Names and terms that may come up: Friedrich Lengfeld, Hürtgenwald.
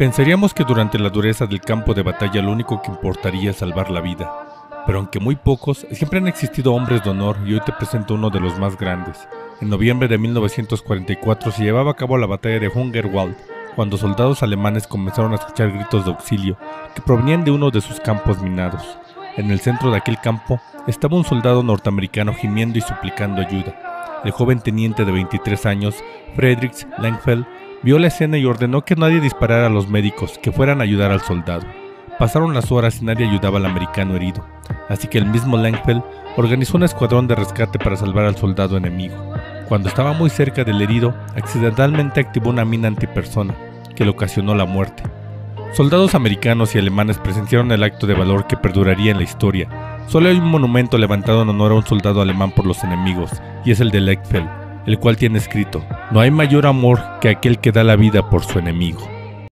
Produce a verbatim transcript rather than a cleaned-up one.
Pensaríamos que durante la dureza del campo de batalla lo único que importaría es salvar la vida, pero aunque muy pocos, siempre han existido hombres de honor y hoy te presento uno de los más grandes. En noviembre de mil novecientos cuarenta y cuatro se llevaba a cabo la batalla de Hürtgenwald, cuando soldados alemanes comenzaron a escuchar gritos de auxilio que provenían de uno de sus campos minados. En el centro de aquel campo estaba un soldado norteamericano gimiendo y suplicando ayuda. El joven teniente de veintitrés años, Friedrich Lengfeld, vio la escena y ordenó que nadie disparara a los médicos, que fueran a ayudar al soldado. Pasaron las horas y nadie ayudaba al americano herido, así que el mismo Lengfeld organizó un escuadrón de rescate para salvar al soldado enemigo. Cuando estaba muy cerca del herido, accidentalmente activó una mina antipersona, que le ocasionó la muerte. Soldados americanos y alemanes presenciaron el acto de valor que perduraría en la historia. Solo hay un monumento levantado en honor a un soldado alemán por los enemigos, y es el de Lengfeld, el cual tiene escrito: "No hay mayor amor que aquel que da la vida por su enemigo".